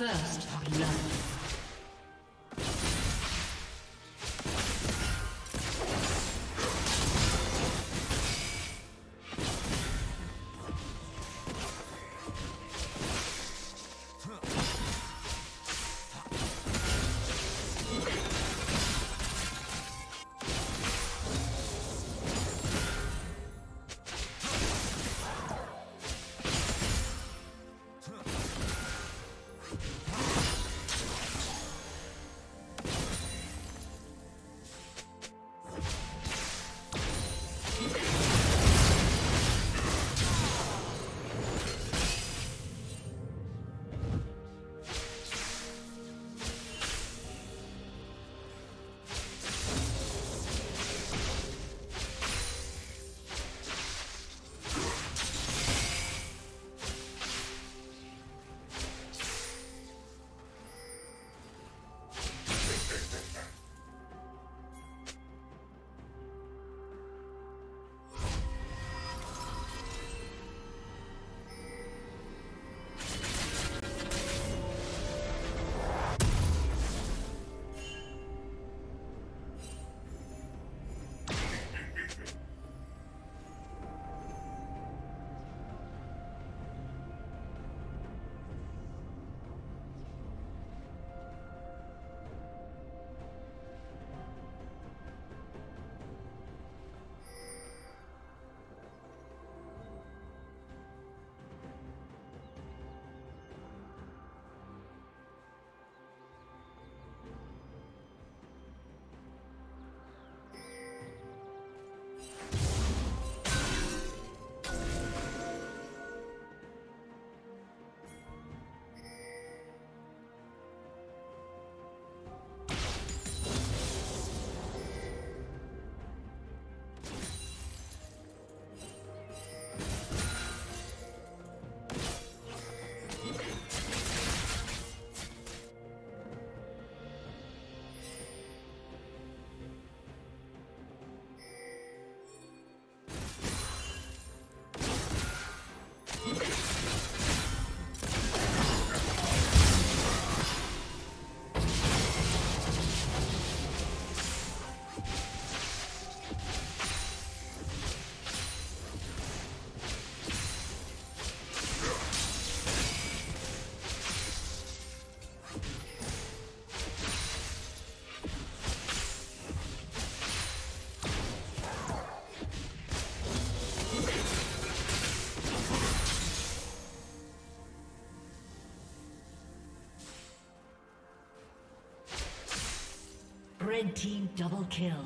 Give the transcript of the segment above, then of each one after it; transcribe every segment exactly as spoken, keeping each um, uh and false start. First blood. Red team double kill.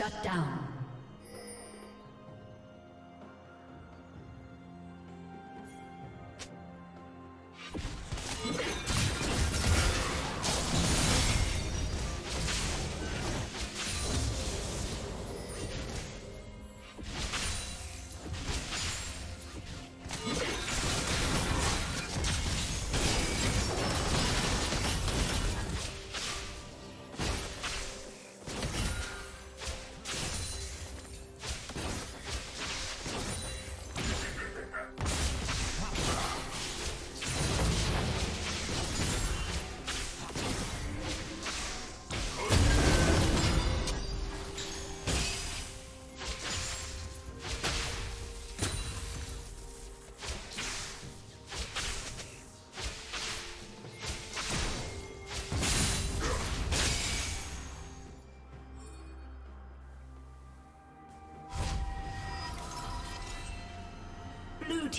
Shut down.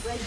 Red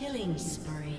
Killing spree.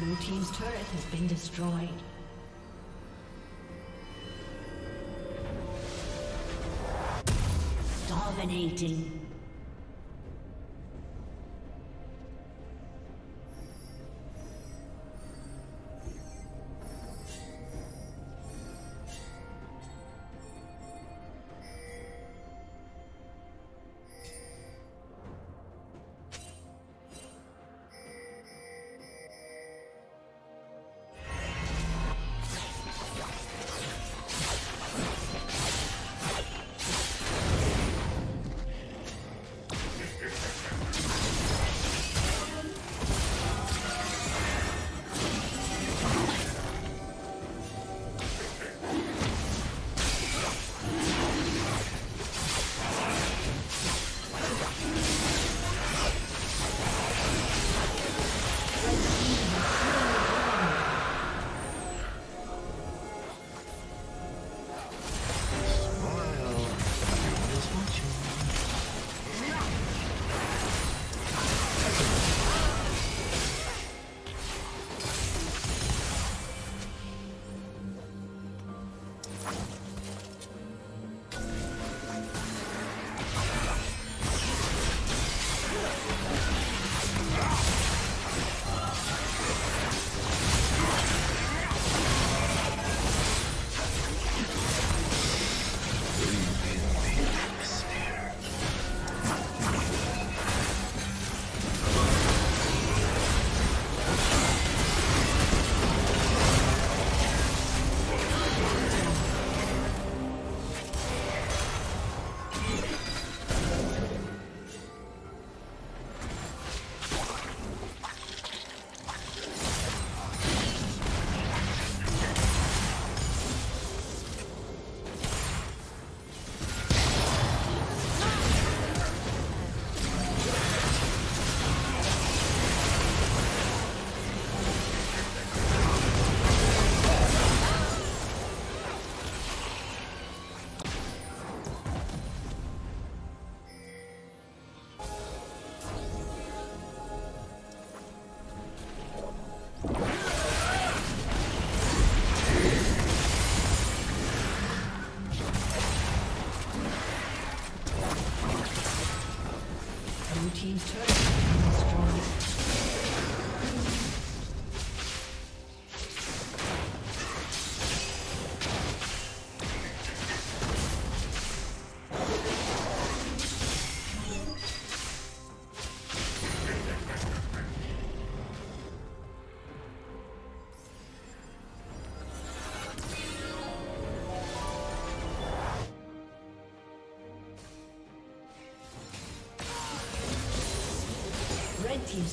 Blue team's turret has been destroyed. Dominating. team's turret has been destroyed. Red team's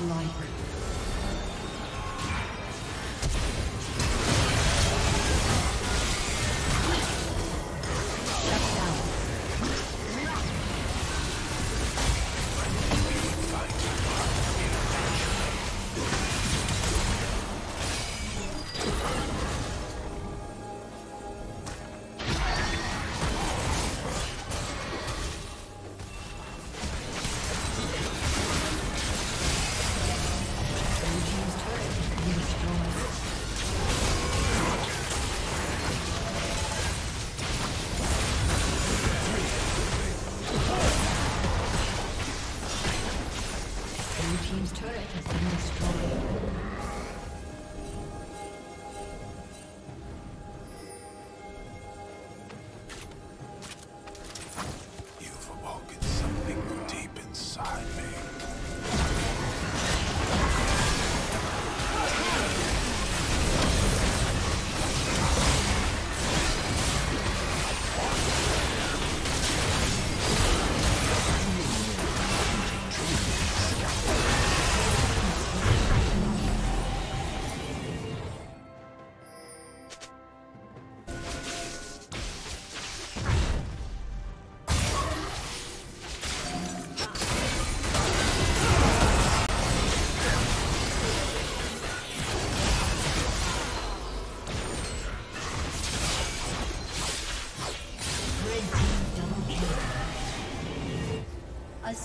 Life. A